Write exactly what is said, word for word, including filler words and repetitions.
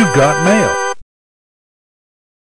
You got mail.